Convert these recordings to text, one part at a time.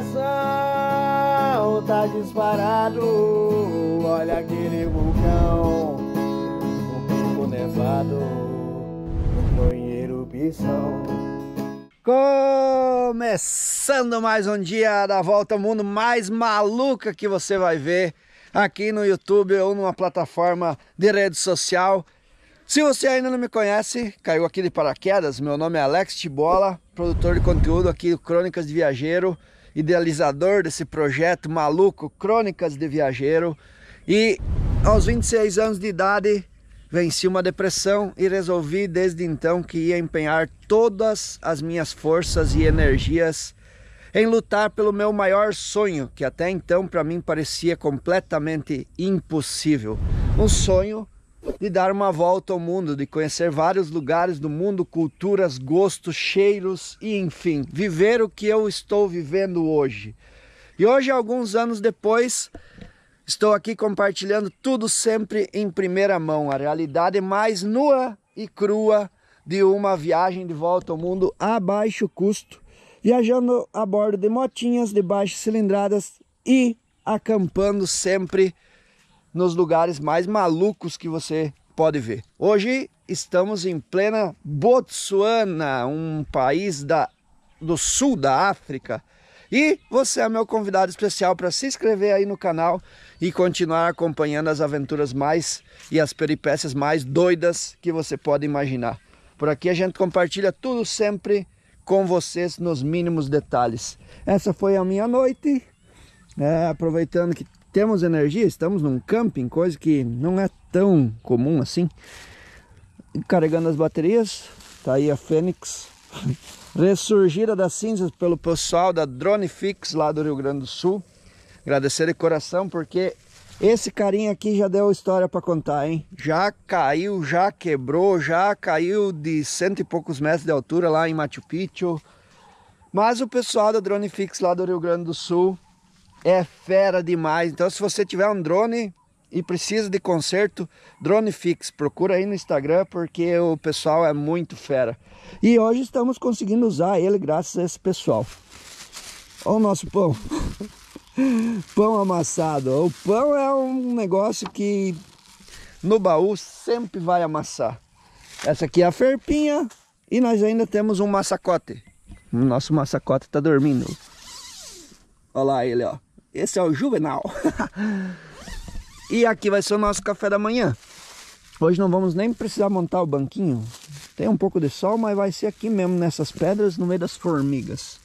coração tá disparado. Olha aquele vulcão, um pouco nevado, um banheiro pisão. Começando mais um dia da volta ao mundo mais maluca que você vai ver aqui no YouTube ou numa plataforma de rede social. Se você ainda não me conhece, caiu aqui de paraquedas, meu nome é Alex Tibola, produtor de conteúdo aqui do Crônicas de Viageiro, idealizador desse projeto maluco Crônicas de Viageiro, e aos 26 anos de idade venci uma depressão e resolvi desde então que ia empenhar todas as minhas forças e energias em lutar pelo meu maior sonho, que até então para mim parecia completamente impossível, um sonho de dar uma volta ao mundo, de conhecer vários lugares do mundo, culturas, gostos, cheiros e enfim, viver o que eu estou vivendo hoje. E hoje, alguns anos depois, estou aqui compartilhando tudo sempre em primeira mão, a realidade mais nua e crua de uma viagem de volta ao mundo a baixo custo, viajando a bordo de motinhas de baixas cilindradas e acampando sempre nos lugares mais malucos que você pode ver. Hoje estamos em plena Botsuana, um país do sul da África. E você é meu convidado especial para se inscrever aí no canal e continuar acompanhando as aventuras mais e as peripécias mais doidas que você pode imaginar. Por aqui a gente compartilha tudo sempre com vocês nos mínimos detalhes. Essa foi a minha noite, aproveitando que temos energia, estamos num camping, coisa que não é tão comum assim. Carregando as baterias, tá aí a Fênix, ressurgida das cinzas pelo pessoal da Drone Fix lá do Rio Grande do Sul. Agradecer de coração, porque esse carinha aqui já deu história para contar, hein? Já caiu, já quebrou, já caiu de 100 e poucos metros de altura lá em Machu Picchu. Mas o pessoal da Drone Fix lá do Rio Grande do Sul é fera demais. Então, se você tiver um drone e precisa de conserto, Drone Fix, procura aí no Instagram, porque o pessoal é muito fera. E hoje estamos conseguindo usar ele graças a esse pessoal. Olha o nosso pão. Pão amassado. O pão é um negócio que no baú sempre vai amassar. Essa aqui é a ferpinha e nós ainda temos um massacote. O nosso massacote está dormindo. Olha lá ele, ó. Esse é o Juvenal. E aqui vai ser o nosso café da manhã. Hoje não vamos nem precisar montar o banquinho. Tem um pouco de sol, mas vai ser aqui mesmo, nessas pedras, no meio das formigas.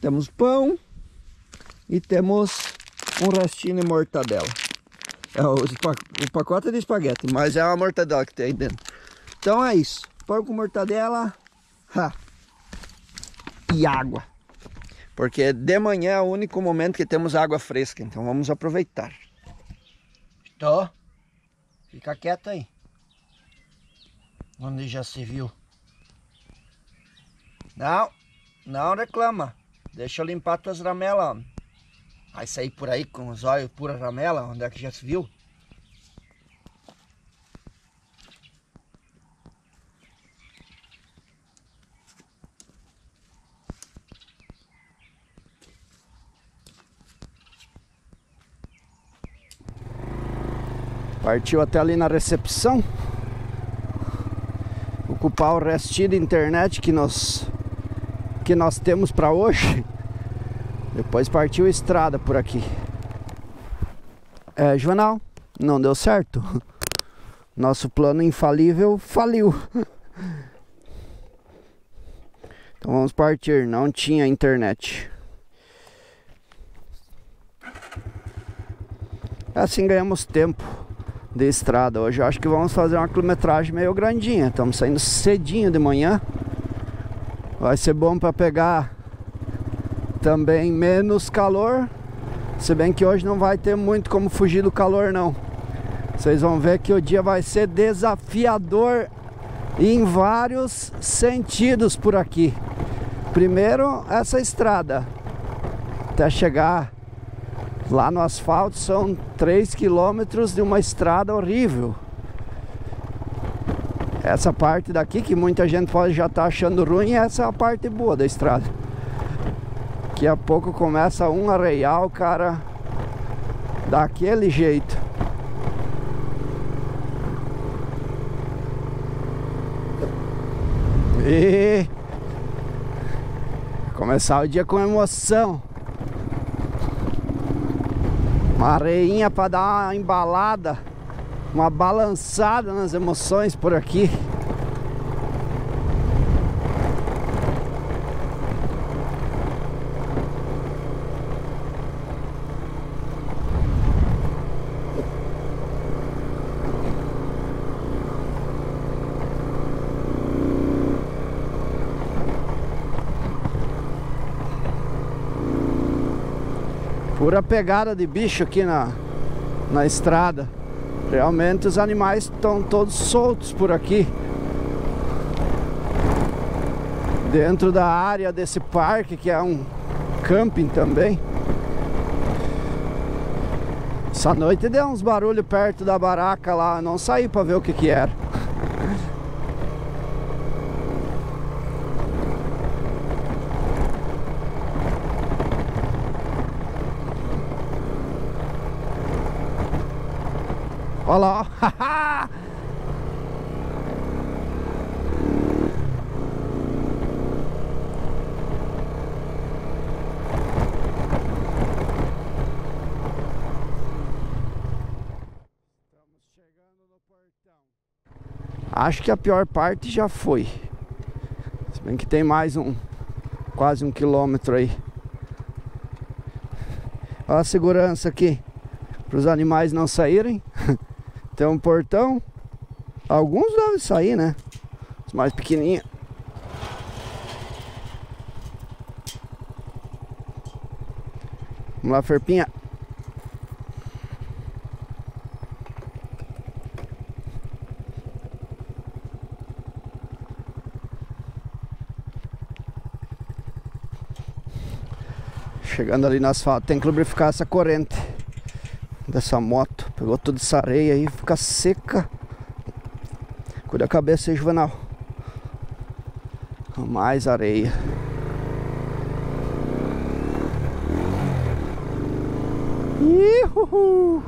Temos pão e temos um restinho de mortadela. É o pacote de espaguete, mas é uma mortadela que tem aí dentro. Então é isso. Pão com mortadela e água. Porque de manhã é o único momento que temos água fresca, então vamos aproveitar. Estou. Fica quieto aí. Onde já se viu. Não, não reclama. Deixa eu limpar tuas ramelas. Vai sair por aí com os olhos pura ramela, onde é que já se viu? Partiu até ali na recepção, ocupar o restinho de internet que nós temos para hoje. Depois partiu a estrada por aqui. É, Juvenal, não deu certo. Nosso plano infalível faliu. Então vamos partir, não tinha internet. Assim ganhamos tempo de estrada. Hoje eu acho que vamos fazer uma quilometragem meio grandinha. Estamos saindo cedinho de manhã. Vai ser bom para pegar também menos calor. Se bem que hoje não vai ter muito como fugir do calor não. Vocês vão ver que o dia vai ser desafiador em vários sentidos por aqui. Primeiro, essa estrada até chegar lá no asfalto são 3 km de uma estrada horrível. Essa parte daqui que muita gente pode já tá achando ruim, essa é a parte boa da estrada. Daqui a pouco começa um arraial, cara, daquele jeito. E começar o dia com emoção. Uma areinha para dar uma embalada, uma balançada nas emoções por aqui. Pura pegada de bicho aqui na estrada. Realmente os animais estão todos soltos por aqui. Dentro da área desse parque, que é um camping também. Essa noite deu uns barulhos perto da barraca lá, eu não saí pra ver o que que era. Olha lá, ó. Estamos chegando no portão. Acho que a pior parte já foi. Se bem que tem mais quase um quilômetro aí. Olha a segurança aqui, para os animais não saírem. Tem um portão. Alguns devem sair, né? Os mais pequenininhos. Vamos lá, Ferpinha. Chegando ali no asfalto. Tem que lubrificar essa corrente dessa moto. Pegou toda essa areia aí, fica seca. Cuida a cabeça aí, Juvenal. Mais areia. Ihuhu.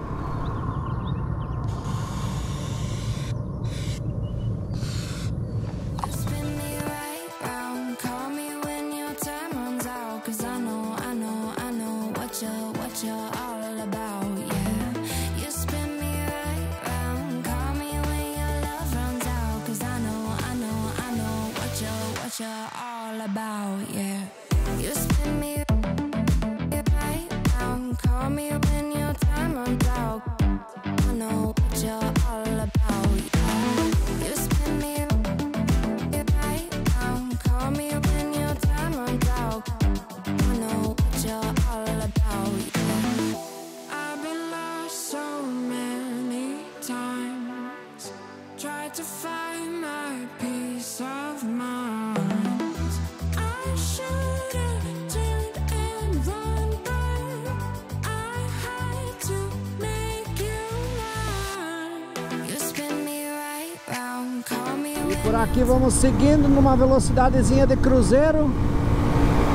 Por aqui vamos seguindo numa velocidadezinha de cruzeiro.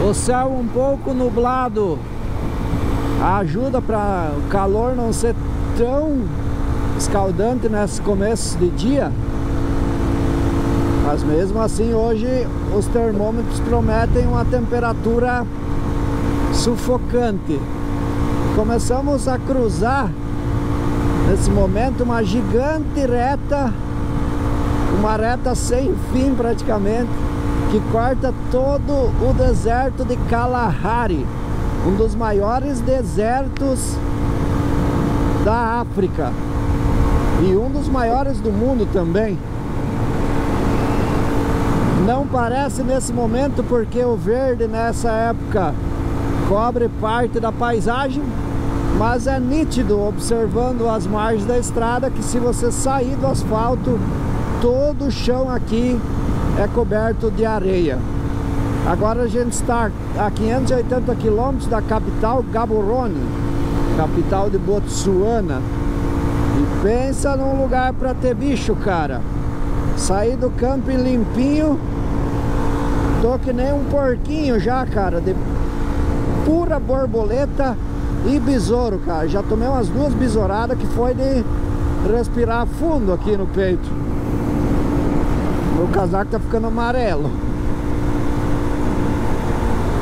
O céu um pouco nublado ajuda para o calor não ser tão escaldante nesse começo de dia. Mas mesmo assim hoje os termômetros prometem uma temperatura sufocante. Começamos a cruzar nesse momento uma gigante reta. Uma reta sem fim praticamente, que corta todo o deserto de Kalahari, um dos maiores desertos da África e um dos maiores do mundo também. Não parece nesse momento porque o verde nessa época cobre parte da paisagem, mas é nítido observando as margens da estrada que, se você sair do asfalto, todo o chão aqui é coberto de areia. Agora a gente está a 580 quilômetros da capital Gaborone, capital de Botsuana. E pensa num lugar para ter bicho, cara. Saí do camping limpinho, tô que nem um porquinho já, cara, de pura borboleta e besouro, cara. Já tomei umas duas besouradas que foi de respirar fundo aqui no peito. Meu casaco tá ficando amarelo.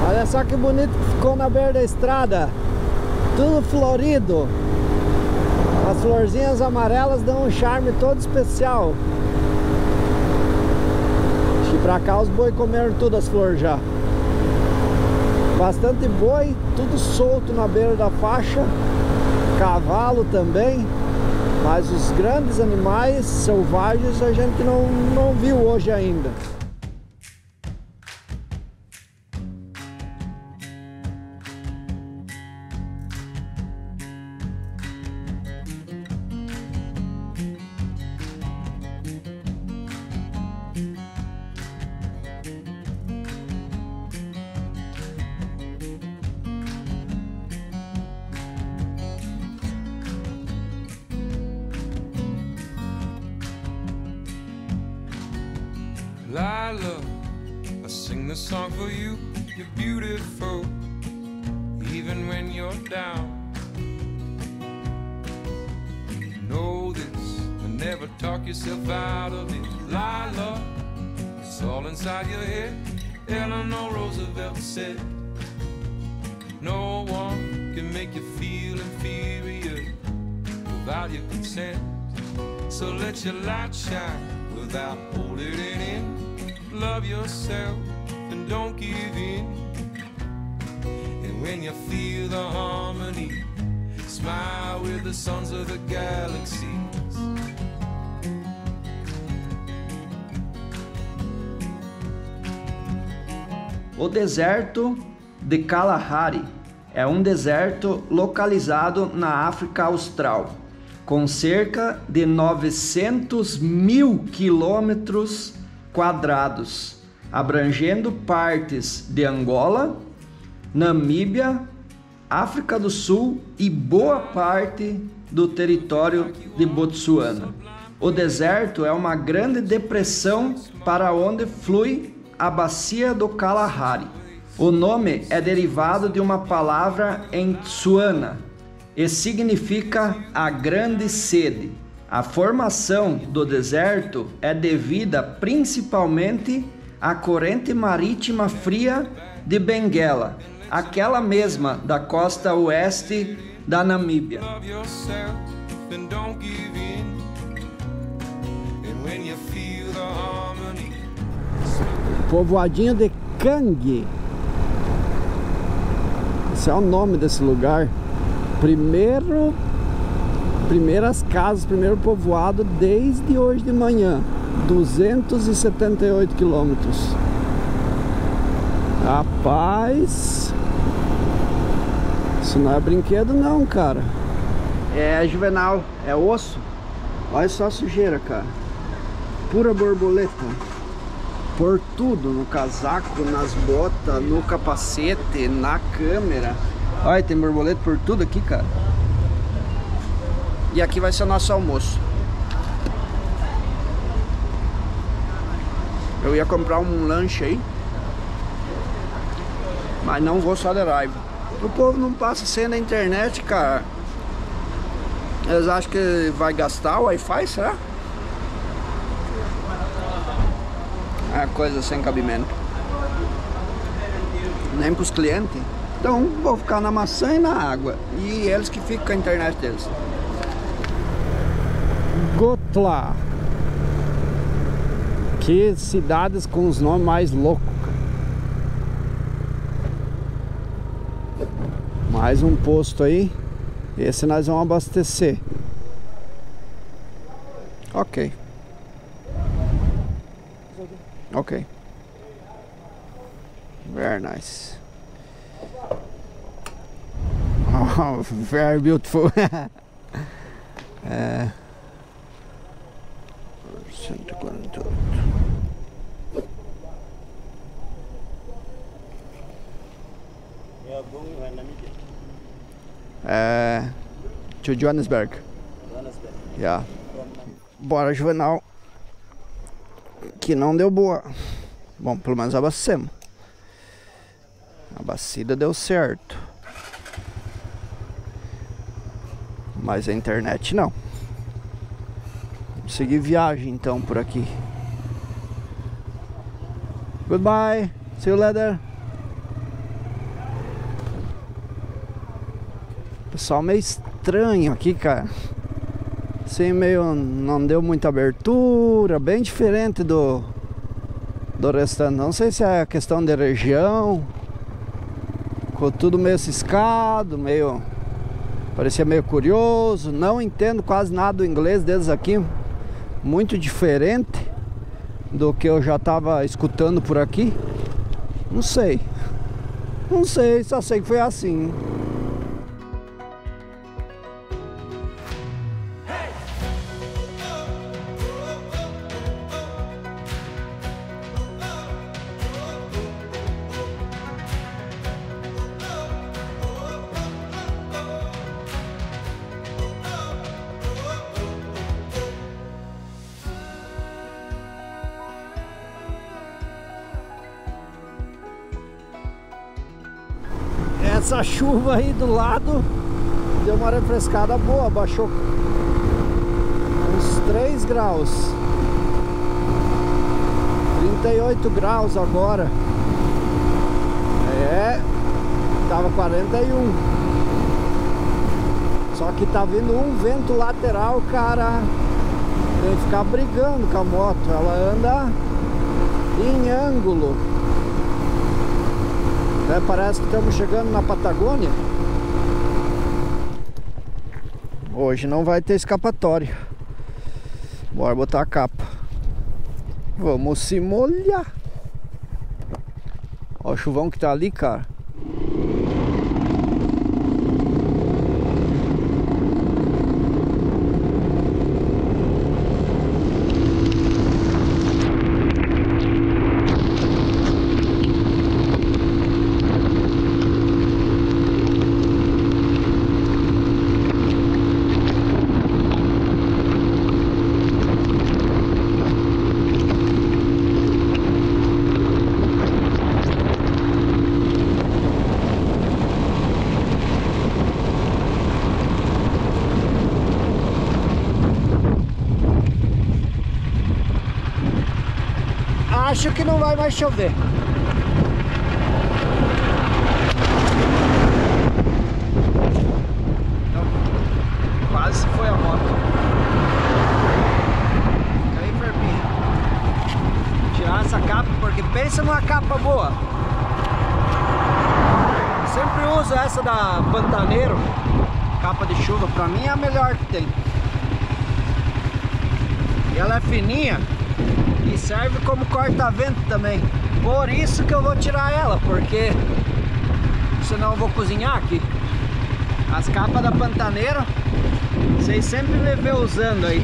Olha só que bonito que ficou na beira da estrada. Tudo florido. As florzinhas amarelas dão um charme todo especial. Acho que pra cá os boi comeram todas as flores já. Bastante boi, tudo solto na beira da faixa. Cavalo também. Mas os grandes animais selvagens a gente não viu hoje ainda. Lila, I sing this song for you. You're beautiful, even when you're down. You know this, but never talk yourself out of it. Lila, it's all inside your head. Eleanor Roosevelt said, no one can make you feel inferior without your consent. So let your light shine without holding it in. Love yourself and don't give in. And when you feel the harmony, smile with the sons of the galaxies. O deserto de Kalahari é um deserto localizado na África Austral, com cerca de 900 mil quilômetros quadrados, abrangendo partes de Angola, Namíbia, África do Sul e boa parte do território de Botsuana. O deserto é uma grande depressão para onde flui a bacia do Kalahari. O nome é derivado de uma palavra em Tswana e significa a grande sede. A formação do deserto é devida principalmente à corrente marítima fria de Benguela, aquela mesma da costa oeste da Namíbia. Povoadinho de Kangue. Esse é o nome desse lugar. Primeiras casas, primeiro povoado desde hoje de manhã, 278 quilômetros. Rapaz, isso não é brinquedo não, cara. É Juvenal, é osso. Olha só a sujeira, cara. Pura borboleta. Por tudo, no casaco, nas botas, no capacete, na câmera. Olha, tem borboleta por tudo aqui, cara. E aqui vai ser o nosso almoço. Eu ia comprar um lanche aí, mas não vou, só de raiva. O povo não passa sem na internet, cara. Eles acham que vai gastar o Wi-Fi, será? É coisa sem cabimento. Nem pros clientes. Então vou ficar na maçã e na água. E eles que ficam com a internet deles. Kotla. Que cidades com os nomes mais loucos, cara. Mais um posto aí. Esse nós vamos abastecer. Ok. Ok. Very nice. Oh, very beautiful. É... 148. To Joanesberg. Yeah. Bora, Juvenal. Que não deu boa. Bom, pelo menos abastecemos. A bacida deu certo. Mas a internet não. Vamos seguir viagem então por aqui. Goodbye. See you later. Pessoal meio estranho aqui, cara. Assim meio não deu muita abertura. Bem diferente do restante. Não sei se é questão de região. Ficou tudo meio ciscado, meio... Parecia meio curioso. Não entendo quase nada do inglês deles aqui. Muito diferente do que eu já estava escutando por aqui. Não sei. Não sei, só sei que foi assim. Essa chuva aí do lado deu uma refrescada boa, baixou uns 3 graus, 38 graus agora, tava 41, só que tá vindo um vento lateral, cara, tem que ficar brigando com a moto, ela anda em ângulo. É, parece que estamos chegando na Patagônia. Hoje não vai ter escapatória. Bora botar a capa. Vamos se molhar. Olha o chuvão que tá ali, cara. Acho que não vai mais chover. Não. Quase foi a moto. Fica aí, Ferpinha. Tirar essa capa, porque pensa numa capa boa. Eu sempre uso essa da Pantaneiro. Capa de chuva, pra mim é a melhor que tem. E ela é fininha. E serve como corta-vento também. Por isso que eu vou tirar ela, porque senão eu vou cozinhar aqui. As capas da Pantaneiro vocês sempre me vê usando aí.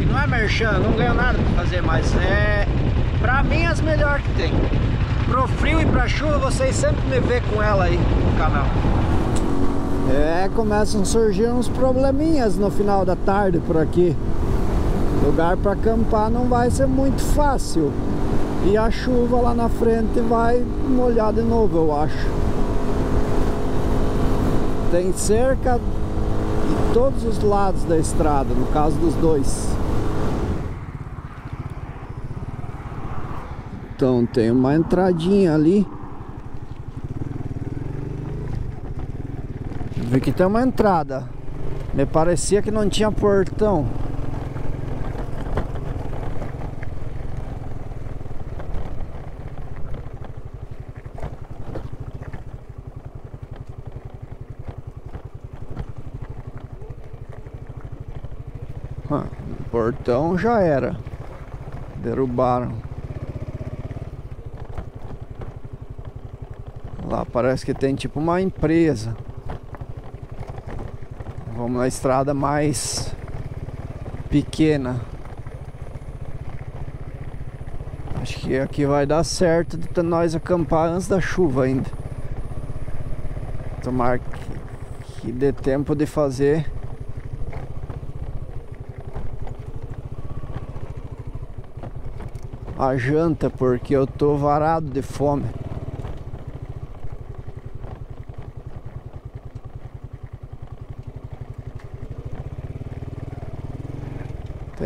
E não é merchan, não ganho nada pra fazer, mas é pra mim as melhores que tem. Pro frio e pra chuva vocês sempre me vê com ela aí no canal. É, começam a surgir uns probleminhas no final da tarde por aqui. Lugar para acampar não vai ser muito fácil. E a chuva lá na frente vai molhar de novo, eu acho. Tem cerca de todos os lados da estrada, no caso dos dois. Então tem uma entradinha ali. Eu vi que tem uma entrada. Me parecia que não tinha portão. Portão já era. Derrubaram. Lá parece que tem tipo uma empresa. Vamos na estrada mais pequena. Acho que aqui vai dar certo de nós acampar antes da chuva ainda. Tomara que dê tempo de fazer a janta, porque eu tô varado de fome.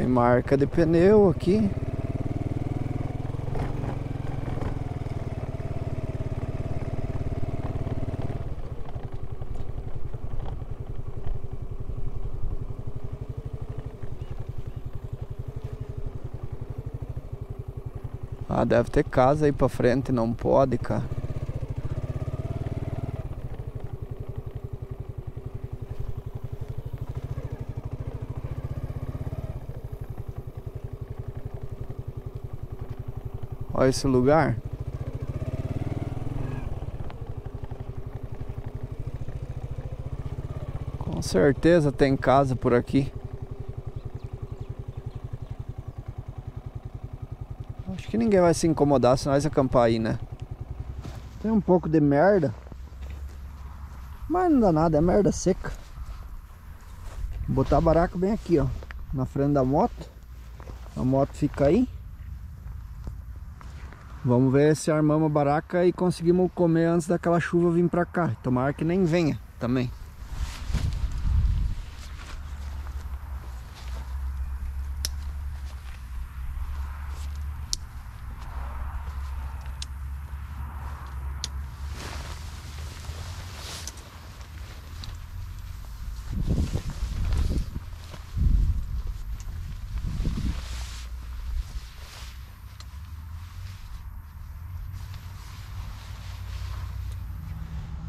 Tem marca de pneu aqui. Ah, deve ter casa aí pra frente, não pode, cara. Olha esse lugar. Com certeza tem casa por aqui. Acho que ninguém vai se incomodar se nós acampar aí, né? Tem um pouco de merda, mas não dá nada, é merda seca. Vou botar a barraca bem aqui, ó, na frente da moto. A moto fica aí. Vamos ver se armamos a barraca e conseguimos comer antes daquela chuva vir pra cá. Tomara que nem venha também.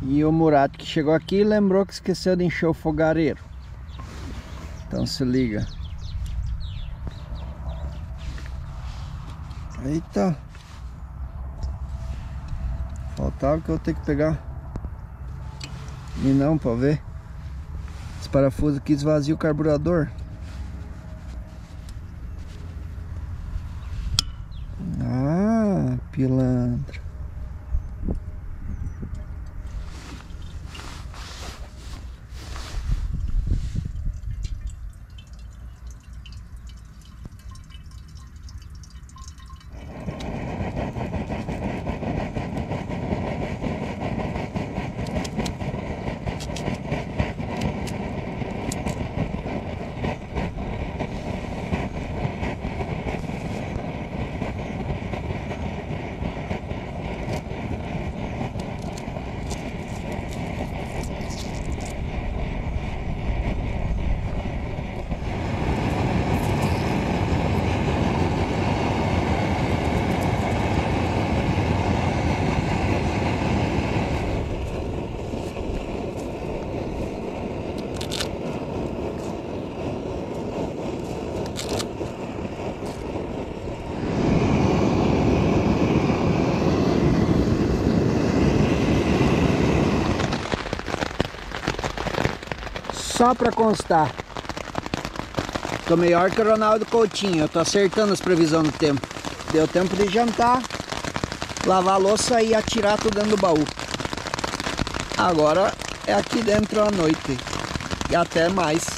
E o Murato que chegou aqui lembrou que esqueceu de encher o fogareiro. Então se liga. Eita. Faltava que eu tenho que pegar. E não, pra ver. Esse parafuso aqui esvazia o carburador. Ah, pilantra. Só para constar, tô melhor que o Ronaldo Coutinho, eu tô acertando as previsões do tempo. Deu tempo de jantar, lavar a louça e atirar tudo dentro do baú. Agora é aqui dentro à noite e até mais.